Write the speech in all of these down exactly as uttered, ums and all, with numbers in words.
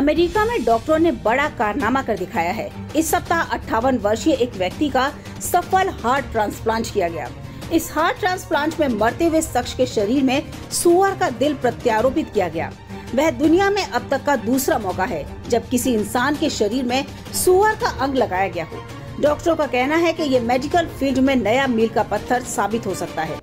America में डॉक्टरों ने बड़ा कारनामा कर दिखाया है। इस सप्ताह अट्ठावन वर्षीय एक व्यक्ति का सफल हार्ट ट्रांसप्लांट किया गया। इस हार्ट ट्रांसप्लांट में मरते हुए शख्स के शरीर में सुअर का दिल प्रत्यारोपित किया गया। वह दुनिया में अब तक का दूसरा मौका है जब किसी इंसान के शरीर में सुअर का अंग लगाया गया हो। डॉक्टरों का कहना है कि ये मेडिकल फील्ड में नया मील का पत्थर साबित हो सकता है।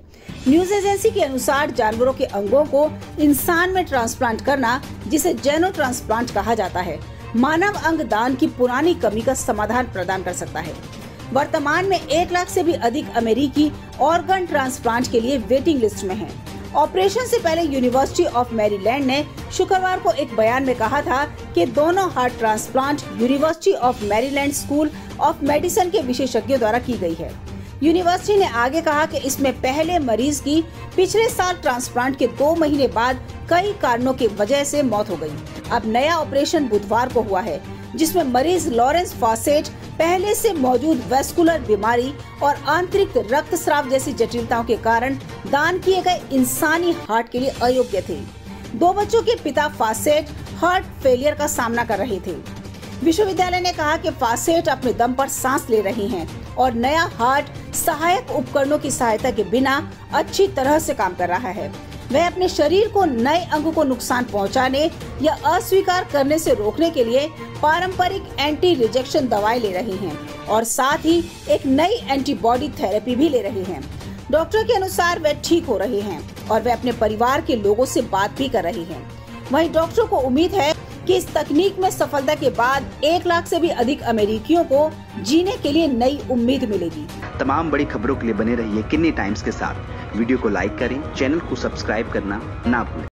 न्यूज एजेंसी के अनुसार जानवरों के अंगों को इंसान में ट्रांसप्लांट करना, जिसे जेनोट्रांसप्लांट कहा जाता है, मानव अंग दान की पुरानी कमी का समाधान प्रदान कर सकता है। वर्तमान में एक लाख से भी अधिक अमेरिकी ऑर्गन ट्रांसप्लांट के लिए वेटिंग लिस्ट में हैं। ऑपरेशन से पहले यूनिवर्सिटी ऑफ मैरीलैंड ने शुक्रवार को एक बयान में कहा था कि दोनों heart transplant university of Maryland school of medicine के विशेषज्ञों द्वारा की गई है। यूनिवर्सिटी ने आगे कहा कि इसमें पहले मरीज की पिछले साल ट्रांसप्लांट के दो महीने बाद कई कारणों की वजह से मौत हो गई। अब नया ऑपरेशन बुधवार को हुआ है, जिसमें मरीज लॉरेंस फॉसेट पहले से मौजूद वेस्कुलर बीमारी और आंतरिक रक्तस्राव जैसी जटिलताओं के कारण दान किए गए इंसानी हार्ट के लिए अयोग्य थे। दो बच्चों के पिता फॉसेट हार्ट फेलियर का सामना कर रहे थे। विश्वविद्यालय ने कहा कि फॉसेट अपने दम पर सांस ले रही हैं और नया हार्ट सहायक उपकरणों की सहायता के बिना अच्छी तरह से काम कर रहा है। वह अपने शरीर को नए अंगों को नुकसान पहुंचाने या अस्वीकार करने से रोकने के लिए पारंपरिक एंटी रिजेक्शन दवाएं ले रही हैं और साथ ही एक नई एंटीबॉडी थेरेपी भी ले रही हैं। डॉक्टर के अनुसार वह ठीक हो रही हैं और वह अपने परिवार के लोगों से बात भी कर रही हैं। वहीं डॉक्टरों को उम्मीद है कि इस तकनीक में सफलता के बाद एक लाख से भी अधिक अमेरिकियों को जीने के लिए नई उम्मीद मिलेगी। तमाम बड़ी खबरों के लिए बने रहिए किन्नी टाइम्स के साथ। वीडियो को लाइक करें, चैनल को सब्सक्राइब करना ना भूलें।